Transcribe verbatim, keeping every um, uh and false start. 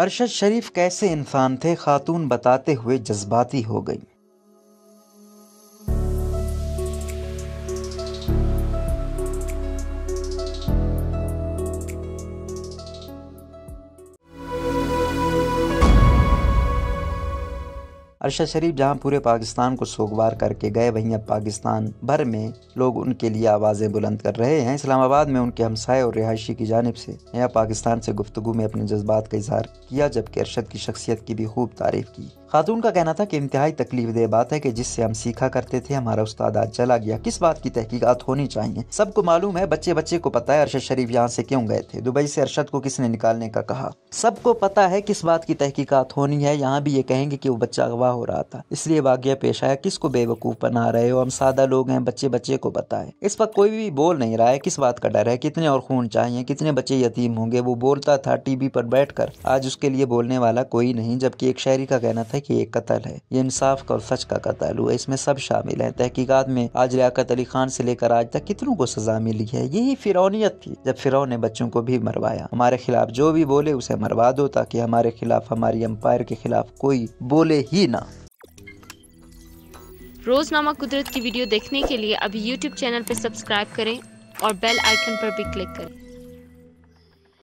अरशद शरीफ कैसे इंसान थे, खातून बताते हुए जज्बाती हो गई। अरशद शरीफ जहां पूरे पाकिस्तान को सोगवार करके गए, वहीं अब पाकिस्तान भर में लोग उनके लिए आवाज़ें बुलंद कर रहे हैं। इस्लामाबाद में उनके हमसाए और रिहायशी की जानिब से नया पाकिस्तान से गुफ्तगू में अपने जज्बात का इजहार किया, जबकि अरशद की शख्सियत की भी खूब तारीफ की। खातून का कहना था कि इंतहाई तकलीफ देह बात है कि जिससे हम सीखा करते थे हमारा उस्ताद आज चला गया, किस बात की तहकीकात होनी चाहिए। सबको मालूम है, बच्चे बच्चे को पता है अरशद शरीफ यहाँ से क्यों गए थे, दुबई से अरशद को किसने निकालने का कहा। सबको पता है किस बात की तहकीकात होनी है। यहाँ भी ये कहेंगे कि वो बच्चा अगवा हो रहा था इसलिए वाकया पेश आया, किसको बेवकूफ़ बना रहे हो, हम सादा लोग हैं, बच्चे बच्चे को पता है। इस पर कोई भी बोल नहीं रहा है, किस बात का डर है, कितने और खून चाहिए, कितने बच्चे यतीम होंगे। वो बोलता था टीवी पर बैठ कर, आज उसके लिए बोलने वाला कोई नहीं, जबकि एक शायरी का कहना था कि एक कत्ल है, ये इंसाफ का और सच का कत्ल हुआ, इसमें सब शामिल है। तहकीकात में आज लियाकत अली खान से लेकर आज तक कितनों को सजा मिली है। यही फिरौनियत थी, जब फिरौन ने बच्चों को भी मरवाया। हमारे खिलाफ जो भी बोले उसे मरवा दो, ताकि हमारे खिलाफ, हमारी एम्पायर के खिलाफ कोई बोले ही ना। रोज़नामा कुदरत की वीडियो देखने के लिए अभी यूट्यूब चैनल पर सब्सक्राइब करें और बेल आइकन पर भी क्लिक करें।